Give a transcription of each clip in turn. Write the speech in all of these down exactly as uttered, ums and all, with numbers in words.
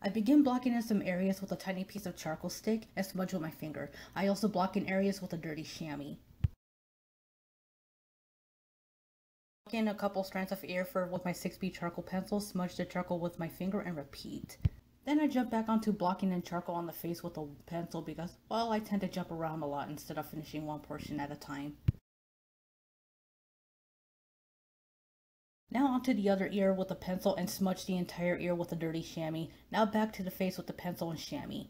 I begin blocking in some areas with a tiny piece of charcoal stick and smudge with my finger. I also block in areas with a dirty chamois. Block in a couple strands of air fur with my six B charcoal pencil, smudge the charcoal with my finger, and repeat. Then I jump back onto blocking in charcoal on the face with a pencil because, well, I tend to jump around a lot instead of finishing one portion at a time. Now onto the other ear with a pencil and smudge the entire ear with a dirty chamois. Now back to the face with the pencil and chamois.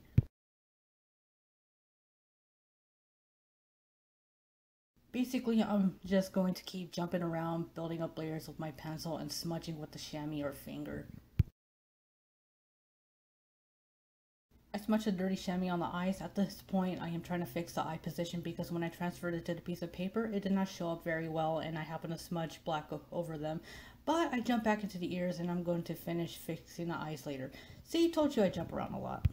Basically, I'm just going to keep jumping around, building up layers with my pencil and smudging with the chamois or finger. I smudge the dirty chamois on the eyes. At this point, I am trying to fix the eye position because when I transferred it to the piece of paper, it did not show up very well and I happened to smudge black over them. But I jump back into the ears and I'm going to finish fixing the eyes later. See, told you I jump around a lot.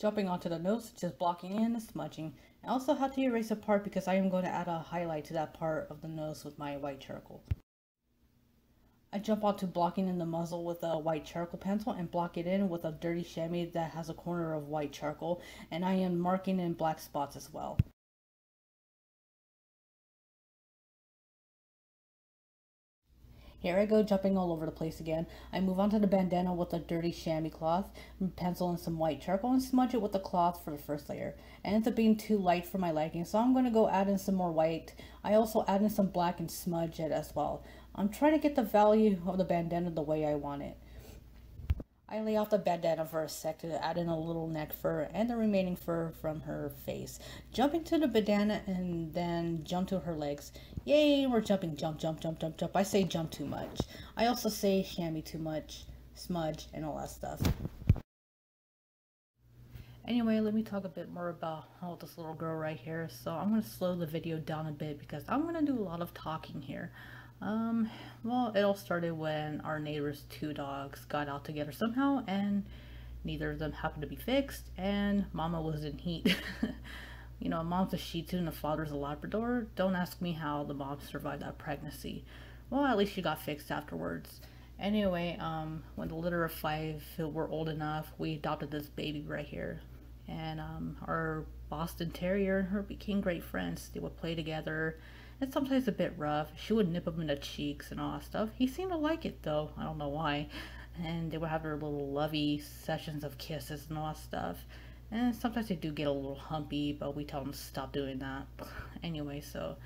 Jumping onto the nose, just blocking in and smudging. I also have to erase a part because I am going to add a highlight to that part of the nose with my white charcoal. I jump onto blocking in the muzzle with a white charcoal pencil and block it in with a dirty chamois that has a corner of white charcoal, and I am marking in black spots as well. Here I go, jumping all over the place again. I move onto the bandana with a dirty chamois cloth, pencil and some white charcoal, and smudge it with the cloth for the first layer. It ends up being too light for my liking, so I'm going to go add in some more white. I also add in some black and smudge it as well. I'm trying to get the value of the bandana the way I want it. I lay out the bandana for a sec to add in a little neck fur and the remaining fur from her face. Jump into the bandana and then jump to her legs. Yay, we're jumping. Jump, jump, jump, jump, jump. I say jump too much. I also say chamois too much, smudge, and all that stuff. Anyway, let me talk a bit more about oh, this little girl right here. So I'm going to slow the video down a bit because I'm going to do a lot of talking here. Um, well, it all started when our neighbor's two dogs got out together somehow, and neither of them happened to be fixed, and Mama was in heat. You know, Mom's a Shih Tzu and the father's a Labrador. Don't ask me how the mom survived that pregnancy. Well, at least she got fixed afterwards. Anyway, um, when the litter of five were old enough, we adopted this baby right here. And, um, our Boston Terrier and her became great friends. They would play together. It's sometimes a bit rough. She would nip him in the cheeks and all that stuff. He seemed to like it though. I don't know why. And they would have their little lovey sessions of kisses and all that stuff. And sometimes they do get a little humpy, but we tell them to stop doing that. Anyway, so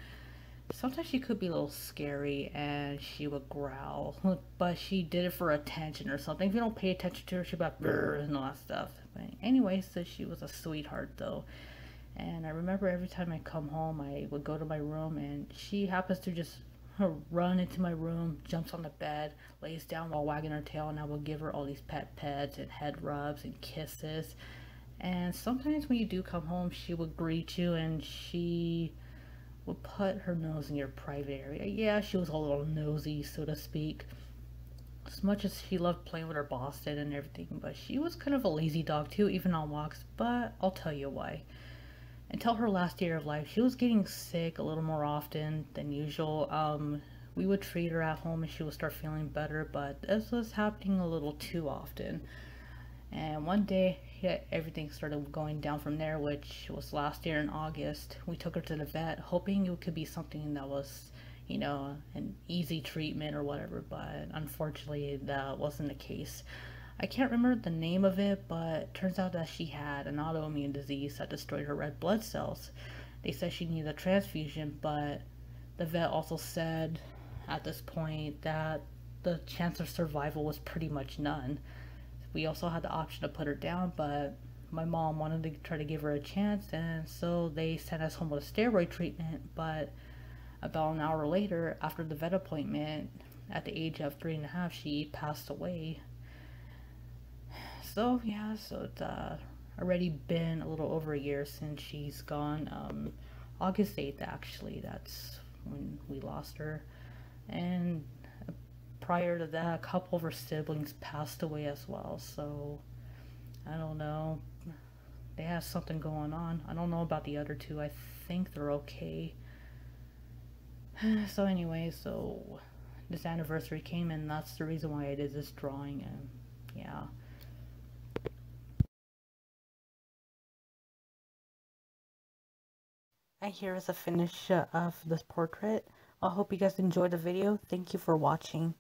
sometimes she could be a little scary and she would growl. But she did it for attention or something. If you don't pay attention to her, she'd be like, brr, and all that stuff. But anyway, so she was a sweetheart though. And I remember every time I come home, I would go to my room and she happens to just run into my room, jumps on the bed, lays down while wagging her tail, and I would give her all these pet pets and head rubs and kisses. And sometimes when you do come home, she would greet you and she would put her nose in your private area. Yeah, she was a little nosy, so to speak. As much as she loved playing with her Boston and everything, but she was kind of a lazy dog too, even on walks, but I'll tell you why. Until her last year of life, she was getting sick a little more often than usual. Um, we would treat her at home and she would start feeling better, but this was happening a little too often. And one day, yeah, everything started going down from there, which was last year in August. We took her to the vet, hoping it could be something that was, you know, an easy treatment or whatever, but unfortunately that wasn't the case. I can't remember the name of it, but it turns out that she had an autoimmune disease that destroyed her red blood cells. They said she needed a transfusion, but the vet also said at this point that the chance of survival was pretty much none. We also had the option to put her down, but my mom wanted to try to give her a chance, and so they sent us home with a steroid treatment. But about an hour later, after the vet appointment, at the age of three and a half, she passed away. So yeah, so it's uh, already been a little over a year since she's gone. Um, August eighth actually, that's when we lost her. And prior to that, a couple of her siblings passed away as well. So I don't know. They have something going on. I don't know about the other two. I think they're okay. So anyway, so this anniversary came, and that's the reason why I did this drawing. And yeah. And here is a finish uh, of this portrait. I hope you guys enjoyed the video. Thank you for watching.